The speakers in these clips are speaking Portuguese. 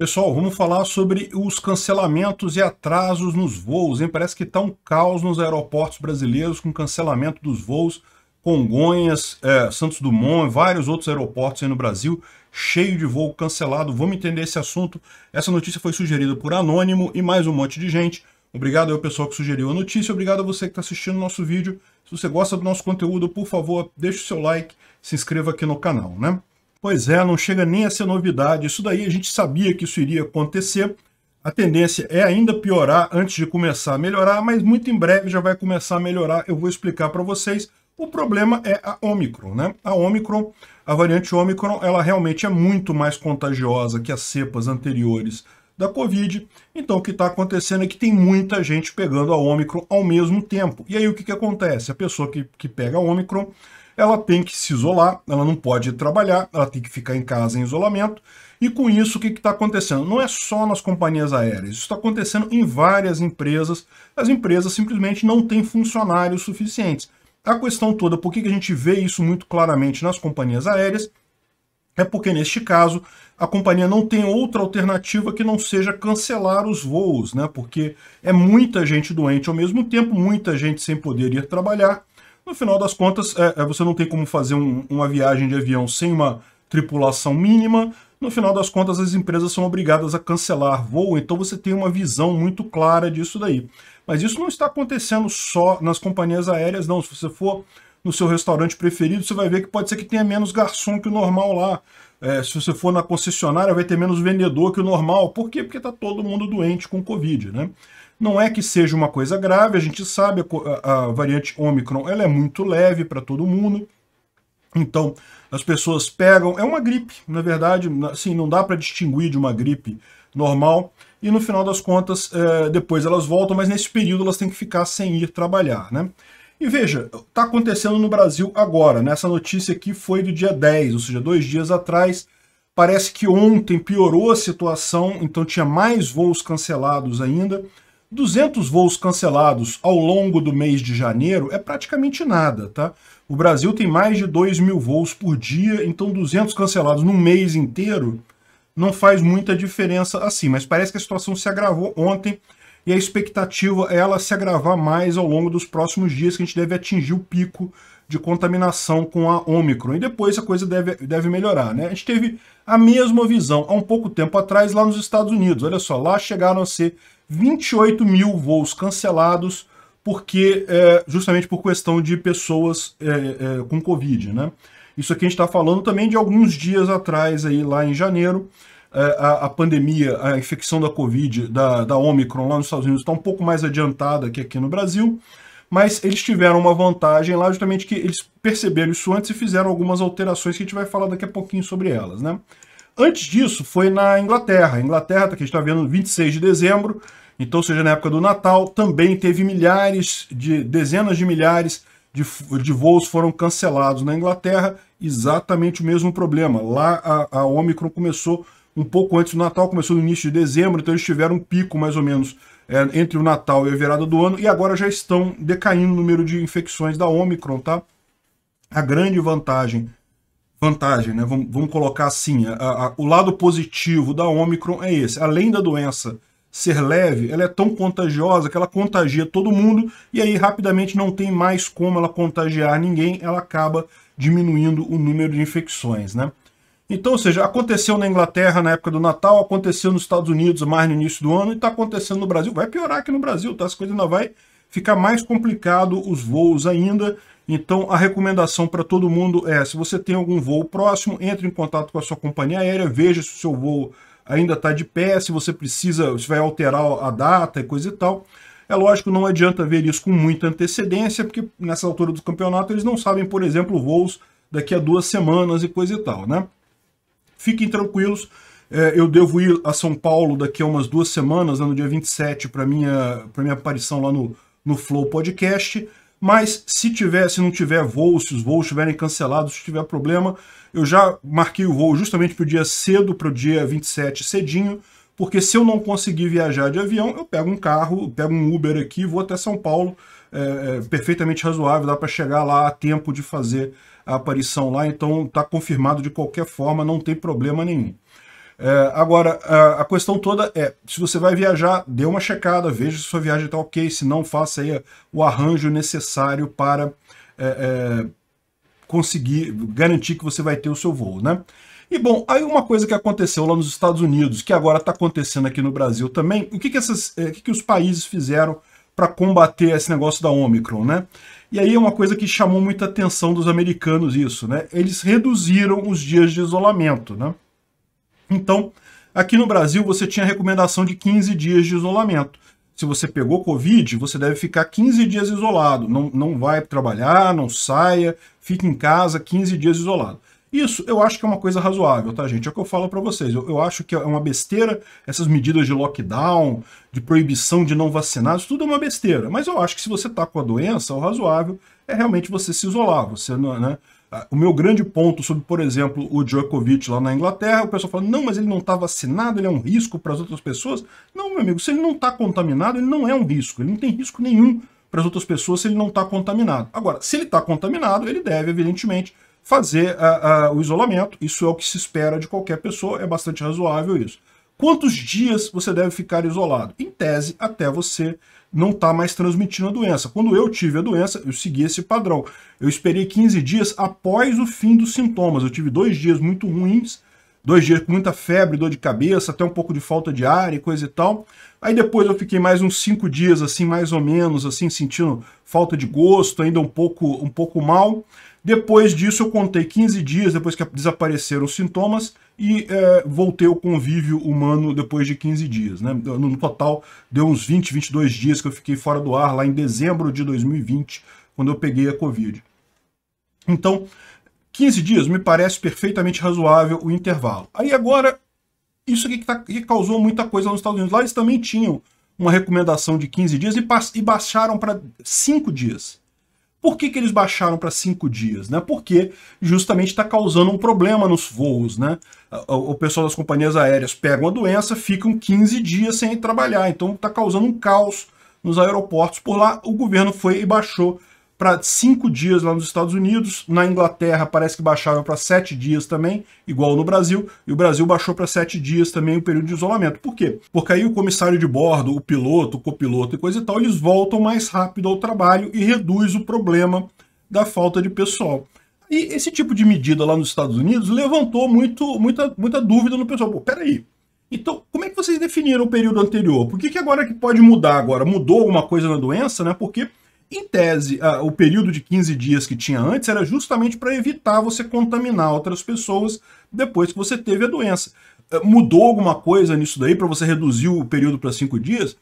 Pessoal, vamos falar sobre os cancelamentos e atrasos nos voos, hein? Parece que está um caos nos aeroportos brasileiros com cancelamento dos voos. Congonhas, Santos Dumont e vários outros aeroportos aí no Brasil, cheio de voo cancelado. Vamos entender esse assunto. Essa notícia foi sugerida por Anônimo e mais um monte de gente. Obrigado ao pessoal que sugeriu a notícia, obrigado a você que está assistindo o nosso vídeo. Se você gosta do nosso conteúdo, por favor, deixe o seu like, se inscreva aqui no canal, né? Pois é, não chega nem a ser novidade. Isso daí a gente sabia que isso iria acontecer. A tendência é ainda piorar antes de começar a melhorar, mas muito em breve já vai começar a melhorar. Eu vou explicar para vocês. O problema é a Ômicron, né? A Ômicron, a variante Ômicron, ela realmente é muito mais contagiosa que as cepas anteriores da Covid. Então o que está acontecendo é que tem muita gente pegando a Ômicron ao mesmo tempo. E aí o que acontece? A pessoa que pega a Ômicron, ela tem que se isolar, ela não pode trabalhar, ela tem que ficar em casa em isolamento. E com isso, o que está acontecendo? Não é só nas companhias aéreas, isso está acontecendo em várias empresas. As empresas simplesmente não têm funcionários suficientes. A questão toda, por que a gente vê isso muito claramente nas companhias aéreas, é porque, neste caso, a companhia não tem outra alternativa que não seja cancelar os voos, né? Porque é muita gente doente ao mesmo tempo, muita gente sem poder ir trabalhar. No final das contas, você não tem como fazer uma viagem de avião sem uma tripulação mínima. No final das contas, as empresas são obrigadas a cancelar voo, então você tem uma visão muito clara disso daí. Mas isso não está acontecendo só nas companhias aéreas, não. Se você for no seu restaurante preferido, você vai ver que pode ser que tenha menos garçom que o normal lá. Se você for na concessionária, vai ter menos vendedor que o normal. Por quê? Porque está todo mundo doente com Covid, né? Não é que seja uma coisa grave, a gente sabe, a variante Ômicron, ela é muito leve para todo mundo. Então, as pessoas pegam, é uma gripe, na verdade, assim, não dá para distinguir de uma gripe normal. E no final das contas, depois elas voltam, mas nesse período elas têm que ficar sem ir trabalhar, né? E veja, está acontecendo no Brasil agora, né? Essa notícia aqui foi do dia 10, ou seja, 2 dias atrás. Parece que ontem piorou a situação, então tinha mais voos cancelados ainda. 200 voos cancelados ao longo do mês de janeiro é praticamente nada, tá? O Brasil tem mais de 2 mil voos por dia, então 200 cancelados no mês inteiro não faz muita diferença assim, mas parece que a situação se agravou ontem e a expectativa é ela se agravar mais ao longo dos próximos dias, que a gente deve atingir o pico de contaminação com a Ômicron, e depois a coisa deve melhorar, né? A gente teve a mesma visão há um pouco tempo atrás lá nos Estados Unidos, olha só, lá chegaram a ser 28 mil voos cancelados, porque justamente por questão de pessoas com Covid, né? Isso aqui a gente está falando também de alguns dias atrás, aí, lá em janeiro. A pandemia, a infecção da Covid, da Ômicron lá nos Estados Unidos está um pouco mais adiantada que aqui no Brasil, mas eles tiveram uma vantagem lá, justamente que eles perceberam isso antes e fizeram algumas alterações que a gente vai falar daqui a pouquinho sobre elas, né? Antes disso, foi na Inglaterra. A Inglaterra, que a gente está vendo, 26 de dezembro, então, ou seja, na época do Natal, também teve dezenas de milhares de voos foram cancelados na Inglaterra, exatamente o mesmo problema. Lá, a Ômicron começou um pouco antes do Natal, começou no início de dezembro, então eles tiveram um pico, mais ou menos, entre o Natal e a virada do ano, e agora já estão decaindo o número de infecções da Ômicron, tá? A grande vantagem, né? Vamos colocar assim, o lado positivo da Ômicron é esse. Além da doença ser leve, ela é tão contagiosa que ela contagia todo mundo e aí rapidamente não tem mais como ela contagiar ninguém, ela acaba diminuindo o número de infecções, né? Então, ou seja, aconteceu na Inglaterra na época do Natal, aconteceu nos Estados Unidos mais no início do ano e está acontecendo no Brasil. Vai piorar aqui no Brasil, tá? As coisas ainda vai ficar mais complicado os voos ainda. Então, a recomendação para todo mundo é, se você tem algum voo próximo, entre em contato com a sua companhia aérea, veja se o seu voo ainda está de pé, se você precisa, se vai alterar a data e coisa e tal. É lógico, não adianta ver isso com muita antecedência, porque nessa altura do campeonato eles não sabem, por exemplo, voos daqui a 2 semanas e coisa e tal, né? Fiquem tranquilos, eu devo ir a São Paulo daqui a umas 2 semanas, no dia 27, para minha aparição lá no Flow Podcast. Mas se não tiver voo, se os voos estiverem cancelados, se tiver problema, eu já marquei o voo justamente para o dia cedo, para o dia 27 cedinho, porque se eu não conseguir viajar de avião, eu pego um carro, eu pego um Uber aqui, vou até São Paulo, perfeitamente razoável, dá para chegar lá a tempo de fazer a aparição lá, então está confirmado de qualquer forma, não tem problema nenhum. Agora, a questão toda é, se você vai viajar, dê uma checada, veja se sua viagem está ok, se não, faça aí o arranjo necessário para conseguir garantir que você vai ter o seu voo, né? E, bom, aí uma coisa que aconteceu lá nos Estados Unidos, que agora está acontecendo aqui no Brasil também, o que os países fizeram para combater esse negócio da Ômicron, né? E aí é uma coisa que chamou muita atenção dos americanos isso, né? Eles reduziram os dias de isolamento, né? Então, aqui no Brasil você tinha a recomendação de 15 dias de isolamento. Se você pegou Covid, você deve ficar 15 dias isolado, não vai trabalhar, não saia, fica em casa 15 dias isolado. Isso eu acho que é uma coisa razoável, tá, gente? É o que eu falo pra vocês. Eu acho que é uma besteira essas medidas de lockdown, de proibição de não vacinar, isso tudo é uma besteira. Mas eu acho que se você tá com a doença, o razoável é realmente você se isolar. Você não, né? O meu grande ponto sobre, por exemplo, o Djokovic lá na Inglaterra, o pessoal fala, não, mas ele não tá vacinado, ele é um risco para as outras pessoas. Não, meu amigo, se ele não tá contaminado, ele não é um risco. Ele não tem risco nenhum para as outras pessoas se ele não tá contaminado. Agora, se ele tá contaminado, ele deve, evidentemente, fazer o isolamento, isso é o que se espera de qualquer pessoa, é bastante razoável isso. Quantos dias você deve ficar isolado? Em tese, até você não estar mais transmitindo a doença. Quando eu tive a doença, eu segui esse padrão. Eu esperei 15 dias após o fim dos sintomas. Eu tive 2 dias muito ruins, 2 dias com muita febre, dor de cabeça, até um pouco de falta de ar e coisa e tal. Aí depois eu fiquei mais uns 5 dias, assim, mais ou menos, assim, sentindo falta de gosto, ainda um pouco mal. Depois disso, eu contei 15 dias depois que desapareceram os sintomas e voltei ao convívio humano depois de 15 dias. Né? No total, deu uns 20, 22 dias que eu fiquei fora do ar lá em dezembro de 2020, quando eu peguei a Covid. Então, 15 dias me parece perfeitamente razoável o intervalo. Aí agora, isso aqui que causou muita coisa nos Estados Unidos. Lá eles também tinham uma recomendação de 15 dias e baixaram para 5 dias. Por que que eles baixaram para 5 dias? Né? Porque justamente está causando um problema nos voos. Né? O pessoal das companhias aéreas pegam a doença, ficam 15 dias sem trabalhar. Então está causando um caos nos aeroportos. Por lá, o governo foi e baixou para 5 dias lá nos Estados Unidos. Na Inglaterra, parece que baixaram para 7 dias também, igual no Brasil. E o Brasil baixou para 7 dias também o período de isolamento. Por quê? Porque aí o comissário de bordo, o piloto, o copiloto e coisa e tal, eles voltam mais rápido ao trabalho e reduz o problema da falta de pessoal. E esse tipo de medida lá nos Estados Unidos levantou muita dúvida no pessoal. Pô, peraí. Então, como é que vocês definiram o período anterior? Por que agora que pode mudar agora? Mudou alguma coisa na doença, né? Porque em tese, o período de 15 dias que tinha antes era justamente para evitar você contaminar outras pessoas depois que você teve a doença. Mudou alguma coisa nisso daí para você reduzir o período para 5 dias?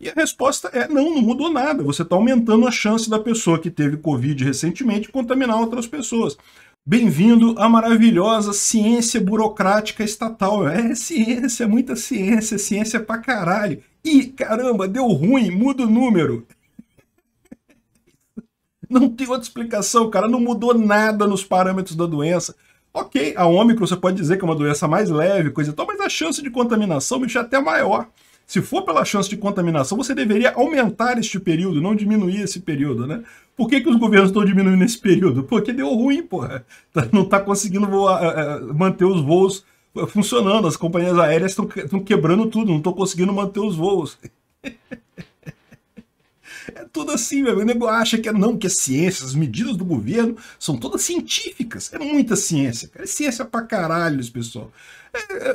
E a resposta é não, não mudou nada. Você está aumentando a chance da pessoa que teve Covid recentemente contaminar outras pessoas. Bem-vindo à maravilhosa ciência burocrática estatal. É ciência, muita ciência, ciência pra caralho. Ih, caramba, deu ruim, muda o número. Não tem outra explicação, cara, não mudou nada nos parâmetros da doença. Ok, a Ômicron você pode dizer que é uma doença mais leve, coisa e tal, mas a chance de contaminação, bicho, é até maior. Se for pela chance de contaminação, você deveria aumentar este período, não diminuir esse período, né? Por que que os governos estão diminuindo esse período? Porque deu ruim, porra. Não está conseguindo manter os voos funcionando, as companhias aéreas estão quebrando tudo, não estão conseguindo manter os voos. É tudo assim, meu amigo. O nego acha que é ciência, as medidas do governo são todas científicas. É muita ciência, cara. É ciência pra caralho, esse pessoal.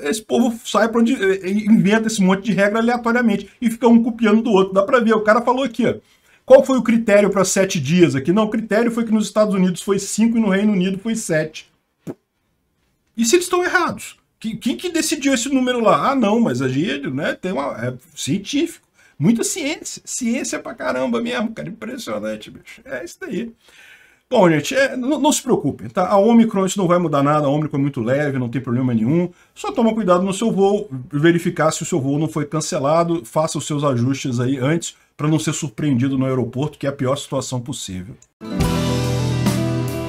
Esse povo sai pra onde inventa esse monte de regra aleatoriamente e fica um copiando do outro. Dá pra ver, o cara falou aqui, ó. Qual foi o critério para 7 dias aqui? Não, o critério foi que nos Estados Unidos foi 5 e no Reino Unido foi 7. E se eles estão errados? Quem que decidiu esse número lá? Ah, não, mas a gente, né, tem uma... É científico. Muita ciência, ciência pra caramba mesmo, cara, impressionante, bicho, é isso daí. Bom, gente, não se preocupem, tá? A Ômicron, isso não vai mudar nada, a Ômicron é muito leve, não tem problema nenhum, só toma cuidado no seu voo, verificar se o seu voo não foi cancelado, faça os seus ajustes aí antes, para não ser surpreendido no aeroporto, que é a pior situação possível.